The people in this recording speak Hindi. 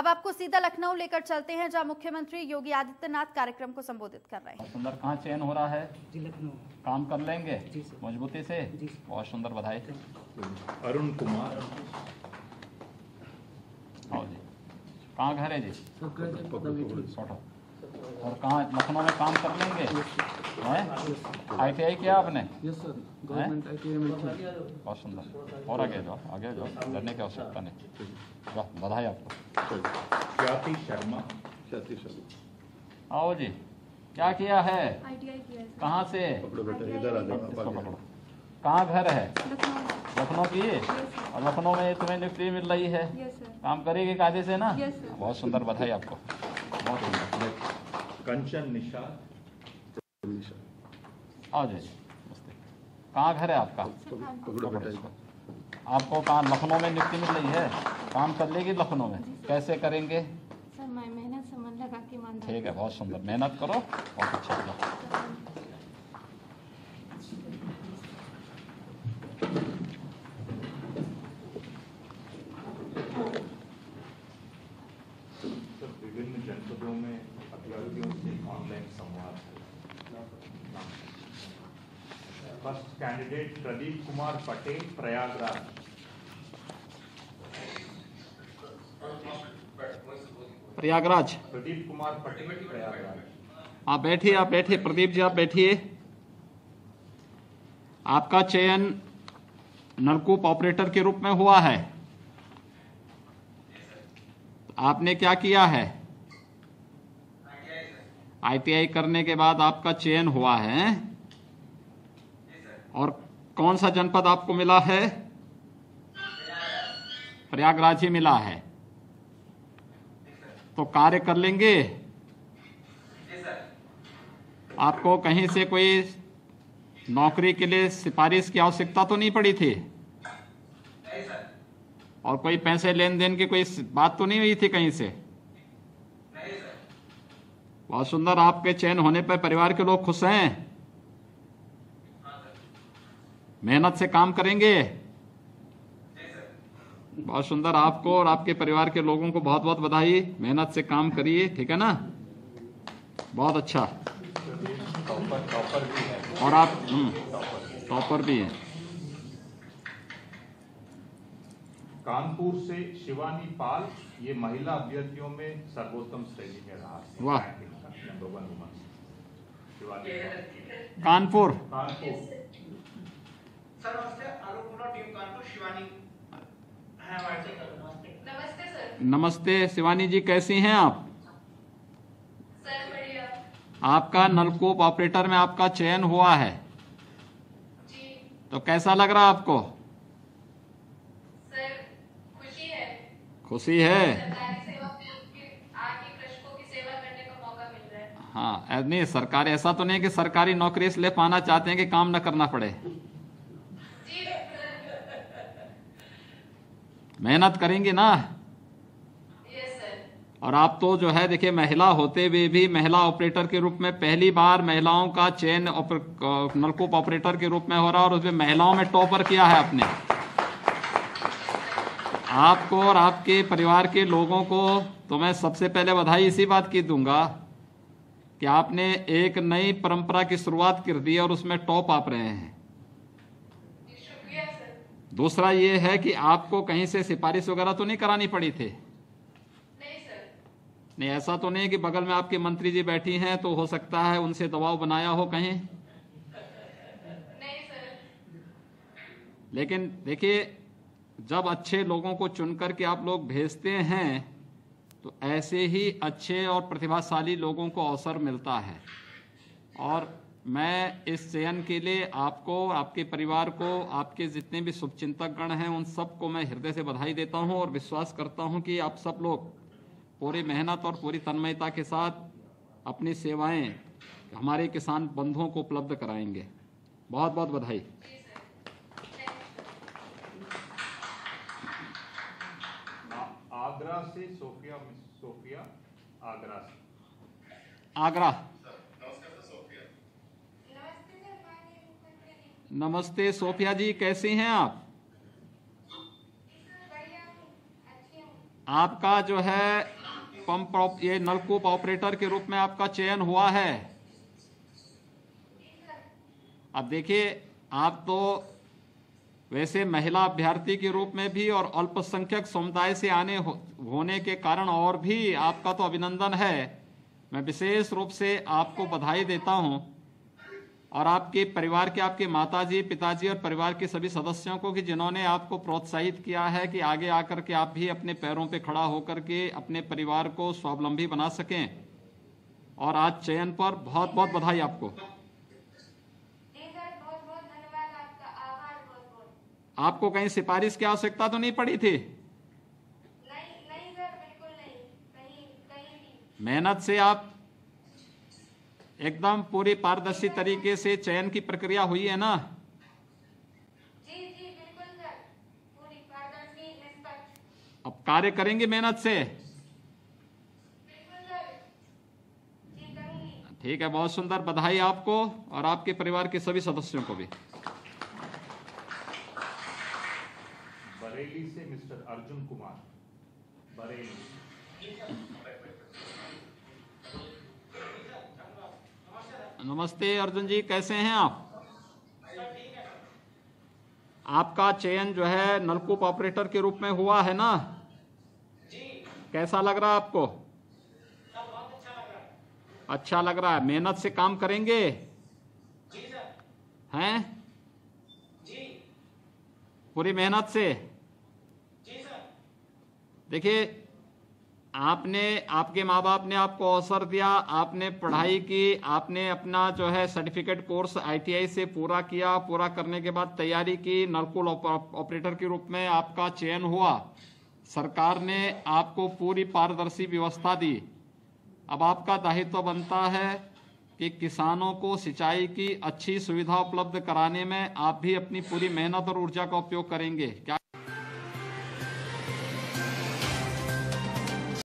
अब आपको सीधा लखनऊ लेकर चलते हैं, जहां मुख्यमंत्री योगी आदित्यनाथ कार्यक्रम को संबोधित कर रहे हैं। सुंदर कहाँ चयन हो रहा है जी, लखनऊ। काम कर लेंगे मजबूती से, बहुत सुंदर, बधाई। अरुण कुमार जी, कहाँ घर है जी? और कहाँ लखनऊ में काम कर लेंगे? ITI किया आपने? बहुत सुंदर, और आगे जाओ, डरने की आवश्यकता नहीं, वाह, बधाई आपको। शर्मा आओ जी, क्या किया है? ITI किया। कहाँ से? कहाँ घर है? लखनऊ की, और लखनऊ में तुम्हें नियुक्ति मिल रही है, काम करेगी कायदे से ना? बहुत सुंदर, बधाई आपको, बहुत सुंदर। कंचन निषाद आओ जी, कहाँ घर है आपका? आपको कहाँ लखनऊ में नियुक्ति मिल रही है, काम कर लेगी लखनऊ में? कैसे करेंगे? सर मैं मेहनत से मन लगा के मान, ठीक है, बहुत सुंदर, मेहनत करो, बहुत अच्छा होगा। ऑनलाइन संवाद, फर्स्ट कैंडिडेट प्रदीप कुमार पटेल, प्रयागराज। प्रयागराज प्रदीप कुमार पटेल, प्रयागराज। आप बैठिए, आप बैठिए प्रदीप जी, आप बैठिए। आपका चयन नलकूप ऑपरेटर के रूप में हुआ है, आपने क्या किया है? ITI करने के बाद आपका चयन हुआ है, और कौन सा जनपद आपको मिला है? प्रयागराज ही मिला है, तो कार्य कर लेंगे? आपको कहीं से कोई नौकरी के लिए सिफारिश की आवश्यकता तो नहीं पड़ी थी, और कोई पैसे लेन देन की कोई बात तो नहीं हुई थी कहीं से? बहुत सुंदर, आपके चयन होने पर परिवार के लोग खुश हैं? मेहनत से काम करेंगे? बहुत सुंदर, आपको और आपके परिवार के लोगों को बहुत बहुत बधाई, मेहनत से काम करिए, ठीक है ना, बहुत अच्छा। और आप टॉपर भी हैं। कानपुर से शिवानी पाल, ये महिला अभ्यर्थियों में सर्वोत्तम श्रेणी में रहा है, वाह। कानपुर, सर नमस्ते, अरुण कुमार टीम कानपुर, शिवानी है हमारे साथ। नमस्ते सर। नमस्ते शिवानी जी, कैसी हैं आप? सर बढ़िया। आपका नलकूप ऑपरेटर में आपका चयन हुआ है जी, तो कैसा लग रहा आपको? सर खुशी है। खुशी है, हाँ। नहीं सरकारी, ऐसा तो नहीं कि सरकारी नौकरी इसलिए पाना चाहते हैं कि काम ना करना पड़े, मेहनत करेंगे ना? Yes sir. और आप तो जो है देखिए, महिला होते हुए भी महिला ऑपरेटर के रूप में पहली बार महिलाओं का चयन नलकूप ऑपरेटर के रूप में हो रहा है, और उसमें महिलाओं में टॉपर किया है आपने। आपको और आपके परिवार के लोगों को तो मैं सबसे पहले बधाई इसी बात की दूंगा कि आपने एक नई परंपरा की शुरुआत कर दी और उसमें टॉप आप रहे हैं। शुक्रिया सर। दूसरा ये है कि आपको कहीं से सिफारिश वगैरह तो नहीं करानी पड़ी थी? नहीं सर। नहीं, ऐसा तो नहीं कि बगल में आपके मंत्री जी बैठी हैं तो हो सकता है उनसे दबाव बनाया हो कहीं? नहीं सर। लेकिन देखिए, जब अच्छे लोगों को चुनकर के आप लोग भेजते हैं तो ऐसे ही अच्छे और प्रतिभाशाली लोगों को अवसर मिलता है, और मैं इस चयन के लिए आपको, आपके परिवार को, आपके जितने भी शुभचिंतकगण हैं उन सबको मैं हृदय से बधाई देता हूं, और विश्वास करता हूं कि आप सब लोग पूरी मेहनत और पूरी तन्मयता के साथ अपनी सेवाएं हमारे किसान बंधुओं को उपलब्ध कराएंगे। बहुत बहुत बधाई। आगरा से सोफिया, सोफिया आगरा से। आगरा, नमस्ते सोफिया जी, कैसी हैं आप? आपका जो है पंप ये नलकूप ऑपरेटर के रूप में आपका चयन हुआ है। अब देखिए, आप तो वैसे महिला अभ्यर्थी के रूप में भी और अल्पसंख्यक समुदाय से आने होने के कारण और भी आपका तो अभिनंदन है। मैं विशेष रूप से आपको बधाई देता हूं और आपके परिवार के आपके माताजी, पिताजी और परिवार के सभी सदस्यों को कि जिन्होंने आपको प्रोत्साहित किया है कि आगे आकर के आप भी अपने पैरों पे खड़ा होकर के अपने परिवार को स्वावलंबी बना सकें। और आज चयन पर बहुत बहुत बधाई आपको। आपको कहीं सिफारिश की आवश्यकता तो नहीं पड़ी थी? नहीं सर, बिल्कुल नहीं। मेहनत से आप एकदम पूरी पारदर्शी तरीके से चयन की प्रक्रिया हुई है ना? जी जी बिल्कुल सर, पूरी पारदर्शी निष्पक्ष। अब कार्य करेंगे मेहनत से? बिल्कुल सर, जी करूंगी। ठीक है, बहुत सुंदर, बधाई आपको और आपके परिवार के सभी सदस्यों को भी। बरेली से मिस्टर अर्जुन कुमार, बरेली। नमस्ते अर्जुन जी, कैसे हैं आप? आपका चयन जो है नलकूप ऑपरेटर के रूप में हुआ है ना? कैसा लग रहा है आपको? अच्छा लग रहा है। मेहनत से काम करेंगे हैं? पूरी मेहनत से। देखिए, आपने, आपके माँ बाप ने आपको अवसर दिया, आपने पढ़ाई की, आपने अपना जो है सर्टिफिकेट कोर्स ITI से पूरा किया, पूरा करने के बाद तैयारी की, नलकूप ऑपरेटर के रूप में आपका चयन हुआ। सरकार ने आपको पूरी पारदर्शी व्यवस्था दी। अब आपका दायित्व बनता है कि किसानों को सिंचाई की अच्छी सुविधा उपलब्ध कराने में आप भी अपनी पूरी मेहनत और ऊर्जा का उपयोग करेंगे। क्या